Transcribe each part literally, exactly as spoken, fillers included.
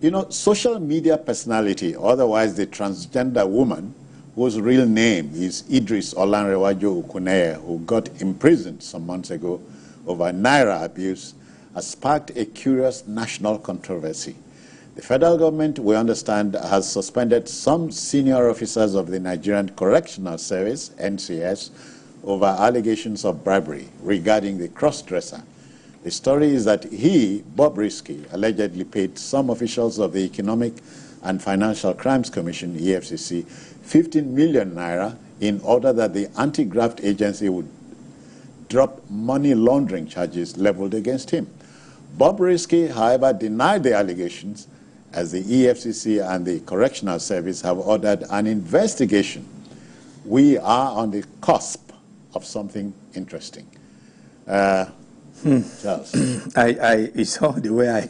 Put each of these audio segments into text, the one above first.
You know, social media personality, otherwise the transgender woman whose real name is Idris Olanrewaju Okuneye, who got imprisoned some months ago over Naira abuse, has sparked a curious national controversy. The federal government, we understand, has suspended some senior officers of the Nigerian Correctional Service, N C S, over allegations of bribery regarding the cross-dresser. The story is that he, Bobrisky, allegedly paid some officials of the Economic and Financial Crimes Commission, E F C C, fifteen million naira in order that the anti-graft agency would drop money laundering charges leveled against him. Bobrisky, however, denied the allegations, as the E F C C and the Correctional Service have ordered an investigation. We are on the cusp of something interesting. Uh, Hmm. I, I, it's all the way I,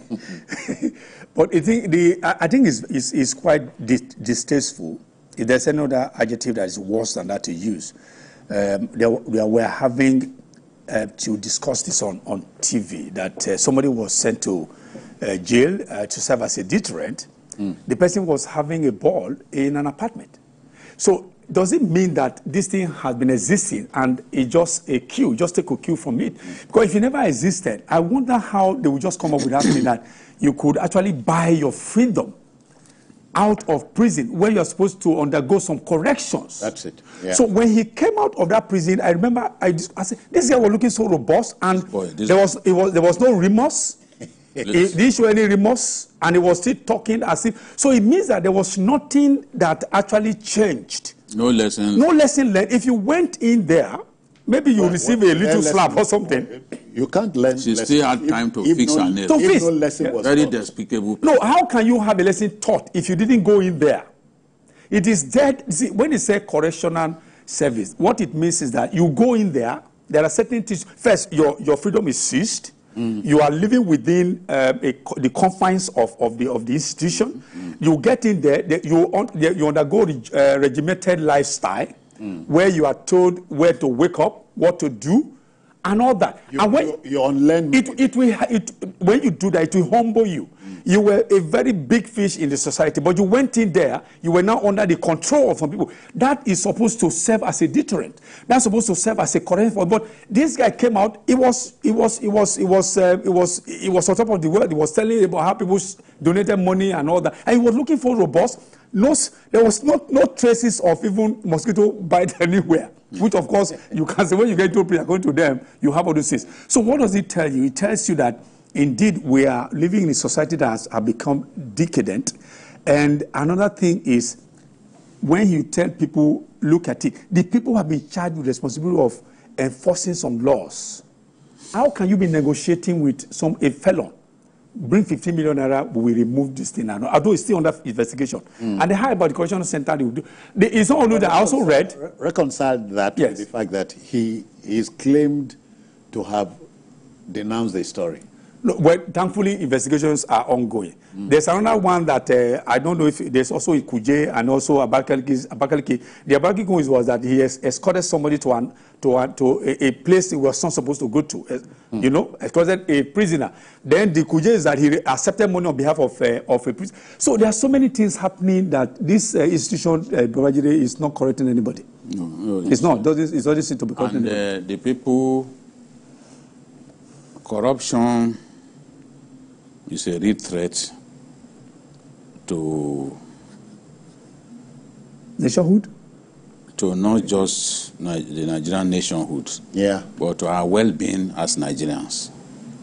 but I think, the, I think it's, it's, it's quite distasteful. If there's another adjective that is worse than that to use, um, they, they we're having uh, to discuss this on, on T V, that uh, somebody was sent to uh, jail uh, to serve as a deterrent. Mm. The person was having a ball in an apartment. So does it mean that this thing has been existing and it's just a cue, just take a cue from it? Because if it never existed, I wonder how they would just come up with that thing that you could actually buy your freedom out of prison where you're supposed to undergo some corrections. That's it. Yeah. So when he came out of that prison, I remember I, I said, this guy was looking so robust, and Boy, there, was, it was, there was no remorse. It didn't show any remorse, and he was still talking as if. So it means that there was nothing that actually changed. No lesson. No lesson learned. If you went in there, maybe you well, receive well, a little slap or something. You can't learn. She lesson. Still had time to if, fix her nails. No lesson was very despicable. No, how can you have a lesson taught if you didn't go in there? It is dead. See, when you say correctional service, what it means is that you go in there. There are certain things. First, your your freedom is seized. Mm. You are living within uh, a, the confines of, of, the, of the institution. Mm. You get in there, the, you, un, the, you undergo reg, uh, regimented lifestyle, mm. where you are told where to wake up, what to do, and all that. You, and when you, you unlearn it, it will, it, when you do that, it will humble you. Mm. You were a very big fish in the society, but you went in there, you were now under the control of some people. That is supposed to serve as a deterrent. That's supposed to serve as a correct. But this guy came out, it was, it was, it was, it was, uh, it was, it was on top of the world. He was telling about how people donated money and all that. And he was looking for robots. No, there was not no traces of even mosquito bite anywhere, which of course you can say when you get to prison, going to them, you have all these things. So what does it tell you? It tells you that indeed we are living in a society that has, has become decadent. And another thing is, when you tell people, look at it, the people have been charged with the responsibility of enforcing some laws. How can you be negotiating with some a felon? Bring fifteen million naira, we remove this thing now. Although it's still under investigation. Mm. And the high about the correctional center, they will do. The, it's all that I also read. Re reconciled that yes. with the fact that he is claimed to have denounced the story. No, well, thankfully, investigations are ongoing. Mm. There's another one that uh, I don't know if there's also Ikuje and also Abakaliki. Abakaliki. The Abakaliki was that he has escorted somebody to an, to a, to a, a place he was not supposed to go to. Uh, mm. You know, escorted a prisoner. Then the Ikuje is that he accepted money on behalf of uh, of a prisoner. So there are so many things happening that this uh, institution, uh, Babajide, is not correcting anybody. No, no, it's, it's not. Doesn't it's doesn't seem to be correcting. And uh, the people, corruption. It's a real threat to nationhood, to not just the Nigerian nationhood, yeah, but to our well-being as Nigerians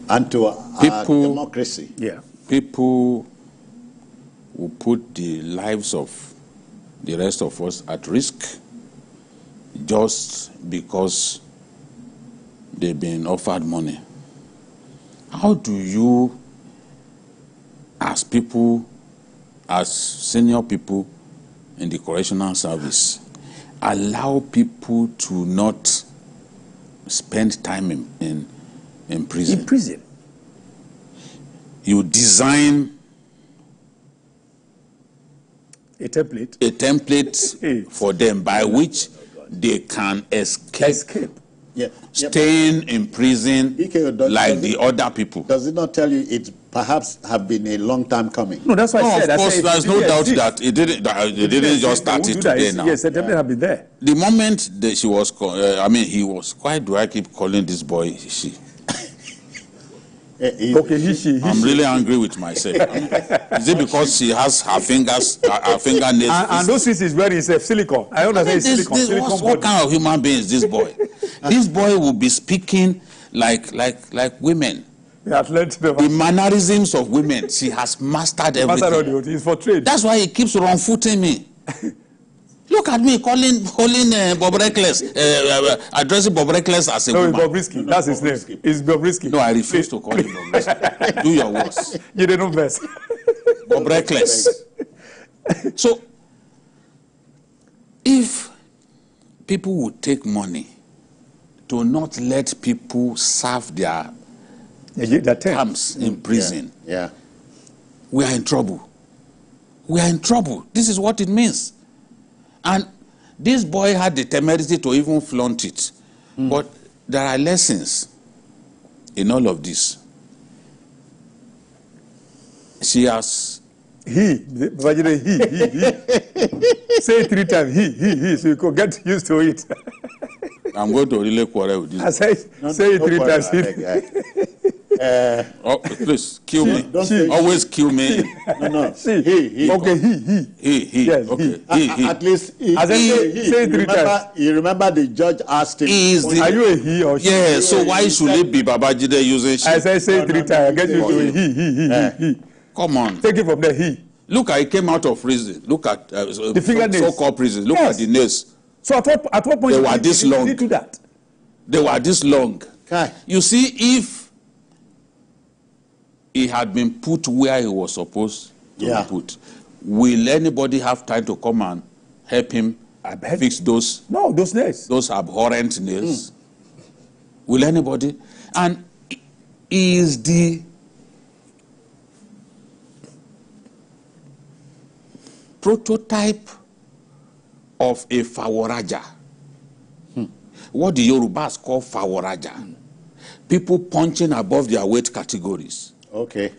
and to our people, democracy. Yeah, people who put the lives of the rest of us at risk just because they've been offered money. How do you? As people, as senior people in the correctional service, allow people to not spend time in, in, in prison. In prison. You design a template, a template for them by which they can escape. escape. Yeah. Staying yeah. in prison like the other people. Does it not tell you it's perhaps have been a long time coming. No, that's why no, I said. Of course, there's no doubt that it didn't. That it didn't, didn't just start it today. Now, yes, certainly have been there. The moment that she was, uh, I mean, he was. Why do I keep calling this boy she? Okay, he, she, he, I'm she. really angry with myself. Is it because she has her fingers, her, her fingernails? And, and those things is where it's a silicone. I understand it's silicone. This, silicone what, what kind of human being is this boy? This boy will be speaking like, like, like women. The, the mannerisms of women. She has mastered everything. For trade. That's why he keeps wrong-footing me. Look at me calling, calling uh, Bob Reckless, uh, uh, addressing Bob Reckless as a no, woman. Bobrisky. No, that's Bobrisky. His name. It's Bobrisky. No, I refuse to call him Bobrisky. Do your worst. You didn't best. Bob Reckless. So, if people would take money to not let people serve their yeah, terms mm, in prison, yeah, yeah. we are in trouble. We are in trouble. This is what it means. And this boy had the temerity to even flaunt it. Mm. But there are lessons in all of this. She has... He. But you know, he, he, he. Say it three times. He, he, he. So you could get used to it. I'm going to really quarrel with this. I say, no, say no, it three no times. He. Uh, oh, please, kill she, me. She, Always she, kill me. She, no, no. She, he, he. Okay, he, he. He, he. Yes, okay. He, he. At least, he, As he, say, he, say it three remember, times. You remember the judge asked him, is the, are you a he or she? Yeah, yeah so why should it be Babajide using she? As I say no, three no, times, no, I get you to he, he, he, yeah. he, he. Come on. Take it from there, he. Look, I came out of prison. Look at uh, the so-called prison. Look yes. at the nails. So at what, at what point they were did, this did, long? Did do that? They were this long. Okay. You see, if he had been put where he was supposed to yeah. be put, will anybody have time to come and help him fix those? No, those nails. Those abhorrent nails. Mm. Will anybody? And is the prototype of a faworaja. Hmm. What the Yorubas call faworaja. Hmm. People punching above their weight categories. Okay.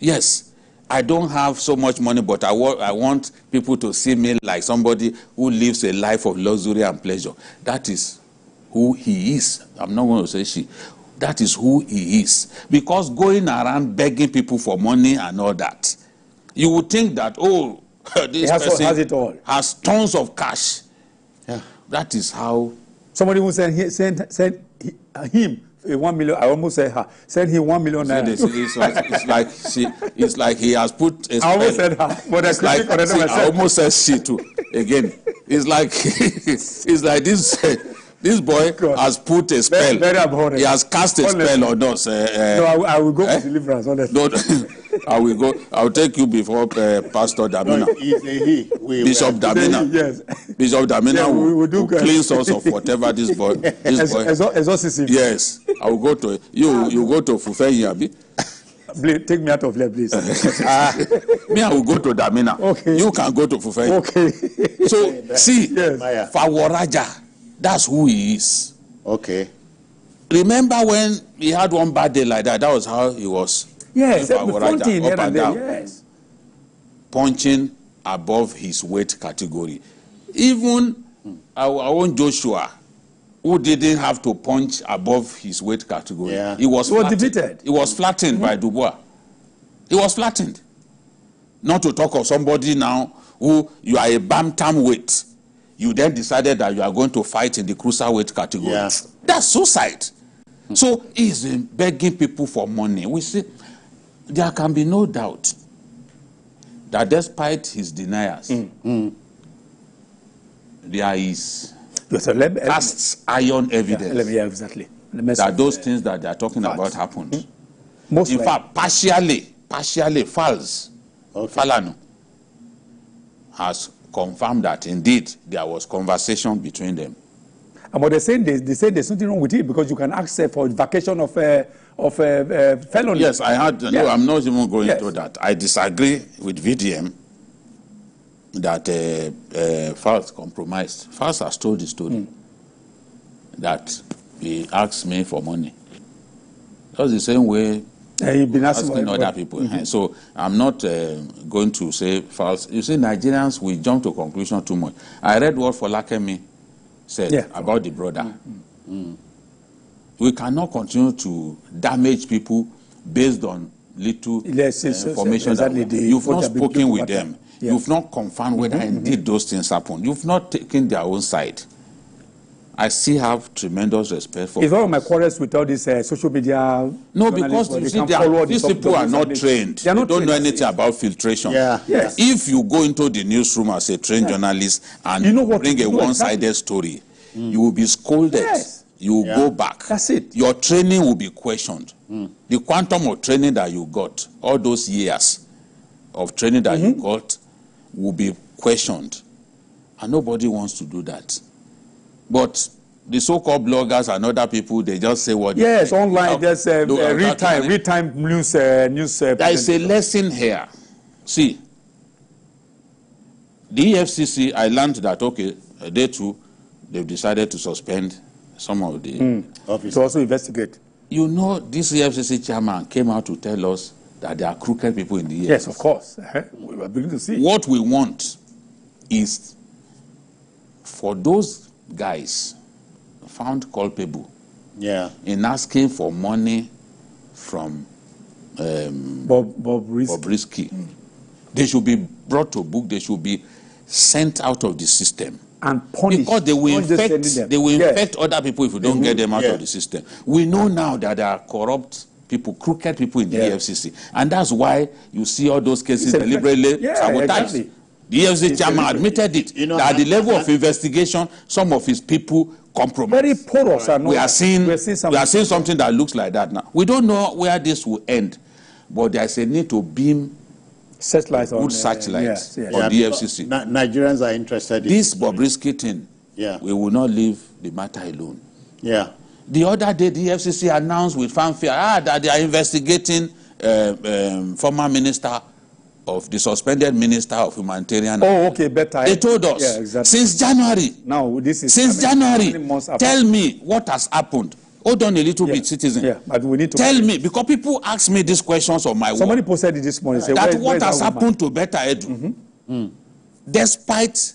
Yes. I don't have so much money, but I, wa I want people to see me like somebody who lives a life of luxury and pleasure. That is who he is. I'm not going to say she. That is who he is. Because going around begging people for money and all that, you would think that, oh, this has, person has, it all. has tons of cash. Yeah. That is how... Somebody who sent him one million, I almost said her, sent him one million naira. It's, like, it's, like she, it's like he has put... A I almost said her, but I, like, see, I almost said she too, again. It's like, it's like this... This boy God. has put a spell. Very, very he has cast a honestly. spell on us. Uh, uh, no, I, I will go eh? for deliverance, honestly. No, I will go. I will take you before uh, Pastor Damina. No, he, he, we Bishop were. Damina. Yes. Bishop Damina yeah, will, will, will cleanse us of whatever this boy... This boy. As, as, as yes. I will go to... You You go to Fufeyi Abi. Take me out of there, please. uh, me, I will go to Damina. Okay. You can go to Fufeyi. Okay. So, see, yes. Faworaja. That's who he is. Okay. Remember when he had one bad day like that? That was how he was. Yes, punching up and down. Yes. Punching above his weight category. Even mm. our own Joshua, who didn't have to punch above his weight category. Yeah. He was defeated. He was flattened mm. by Dubois. He was flattened. Not to talk of somebody now who you are a bantam weight. You then decided that you are going to fight in the cruiserweight category. Yeah. That's suicide. Mm. So he's begging people for money. We see, there can be no doubt that despite his deniers, mm. Mm. there is cast iron evidence yeah, exactly. that those uh, things that they are talking facts. about happened. Mm. Most in fact, partially, partially, false. Okay. Falano has confirmed that indeed there was conversation between them. And what they're saying, they, they say there's nothing wrong with it because you can ask uh, for vacation of uh, of uh, uh, felony. Yes, I had. Yes. No, I'm not even going yes. into that. I disagree with V D M that uh, uh, Fals compromised. Fals has told the story mm. that he asked me for money. That's the same way Uh, you've been asking, asking other people. Mm-hmm. So I'm not uh, going to say false. You see, Nigerians, we jump to conclusion too much. I read what Folakemi said yeah. about the brother. Mm-hmm. Mm-hmm. We cannot continue to damage people based on little yes, yes, uh, information yes, yes, exactly. that the, you've not spoken with them. Yes. You've not confirmed whether mm-hmm. indeed those things happen. You've not taken their own side. I still have tremendous respect for. It's all my quarrels with all this uh, social media. No, because you see, are, these people are not trained. They, are not they don't trained. know anything yes. about filtration. Yeah. Yes. If you go into the newsroom as a trained yeah. journalist and you know bring a one-sided exactly. story, mm. you will be scolded. Yes. You will yeah. go back. That's it. Your training will be questioned. Mm. The quantum of training that you got, all those years of training that mm-hmm. you got, will be questioned, and nobody wants to do that. But the so-called bloggers and other people, they just say what. Yes, they online, there's a real-time, real-time news. Uh, news uh, there is a lesson here. See, the E F C C, I learned that, okay, they too, they've decided to suspend some of the mm. officers. To also investigate. You know, this E F C C chairman came out to tell us that there are crooked people in the E F C C. Yes, of course. We were beginning to see. What we want is for those guys found culpable yeah. in asking for money from um, Bob, Bobrisky. Bobrisky. Mm. They should be brought to book. They should be sent out of the system. And punished. Because they will Not infect, they will yeah. infect other people if you don't mm-hmm. get them out yeah. of the system. We know now that there are corrupt people, crooked people in the yeah. E F C C. And that's why you see all those cases deliberately yeah, sabotaged. Exactly. The E F C C chairman admitted it. You know, that at the level of investigation, some of his people compromised. Very porous. Right. We, are seeing, we, are seeing we are seeing something that looks like that now. We don't know where this will end, but there's a need to beam searchlights good on, searchlights uh, yeah, yeah. on yeah, the E F C C. Nigerians are interested in this Bobrisky thing. Yeah. We will not leave the matter alone. Yeah. The other day, the E F C C announced with fanfare ah, that they are investigating uh, um, former minister of the suspended minister of humanitarian. Oh, okay, better. They told us yeah, exactly. since January. Now this is since I mean, January. Tell me what has happened. Hold on a little yeah, bit, citizen. Yeah, but we need to tell me it. because people ask me these questions on my. Somebody work. posted it this morning. Say, that where, what where has happened to Betta Edu, mm -hmm. mm. despite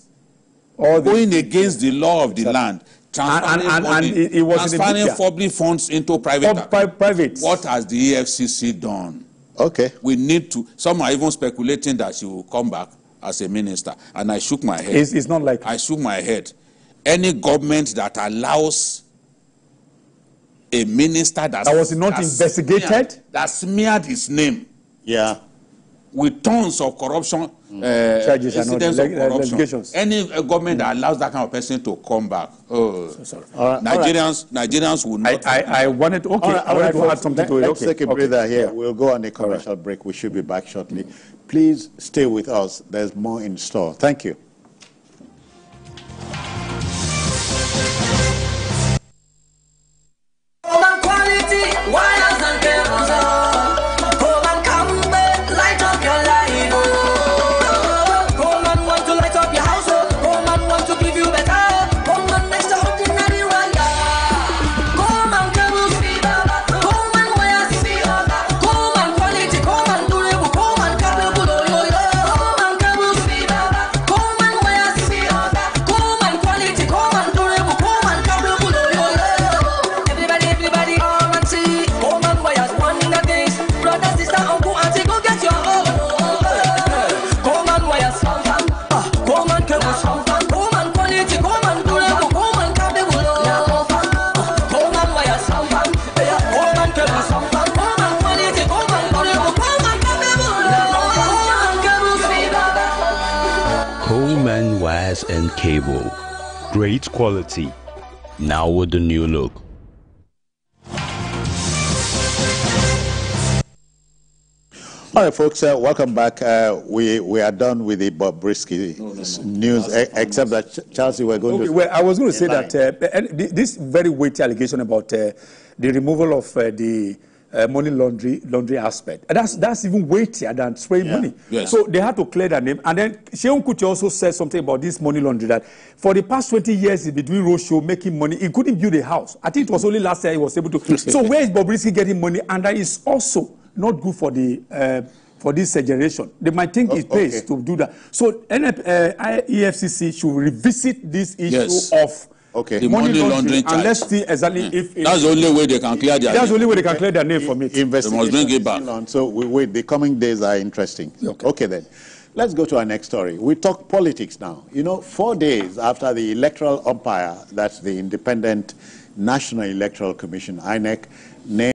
All the, going against yeah. the law of the exactly. land, transferring, and, and, and, and it, it was transferring in public funds into private. Pri private. What has the E F C C done? Okay. We need to. Some are even speculating that she will come back as a minister. And I shook my head. It's, it's not like. I shook my head. Any government that allows a minister that's, that was not that investigated smeared, that smeared his name, yeah, with tons of corruption, mm. uh, charges and allegations. Any government mm. that allows that kind of person to come back, oh, so sorry. Right. Nigerians, right. Nigerians will not. I, I, I wanted. Okay, right. I wanted to add something to it. Let's okay. take a okay. breather here. We'll go on a commercial right. break. We should be back shortly. Mm. Please stay with us. There's more in store. Thank you. And cable, great quality, now with the new look. All right, folks, uh, welcome back. Uh, we we are done with the Bobrisky no, no, no. news, no, no. except that Charles, you were going okay, to. Well, I was going to say line. that uh, this very weighty allegation about uh, the removal of uh, the. Uh, money laundry laundry aspect. And that's that's even weightier than spray yeah. money. Yes. So they had to clear their name. And then Shehu Kuchi also said something about this money laundry that for the past twenty years he's been doing roadshow, making money. He couldn't build a house. I think it was only last year he was able to. So where is Bobrisky getting money? And that is also not good for the uh, for this generation. They might think oh, it pays okay. to do that. So uh, E F C C should revisit this issue yes. of okay. the money, money laundering charge. And let's see exactly yeah. if, if... That's the only way they can clear their That's the only way they can clear their name it, from it. They must bring it back. On, so we wait. The coming days are interesting. Okay, okay then. Let's go to our next story. We talk politics now. You know, four days after the electoral umpire, that's the Independent National Electoral Commission, I N E C, named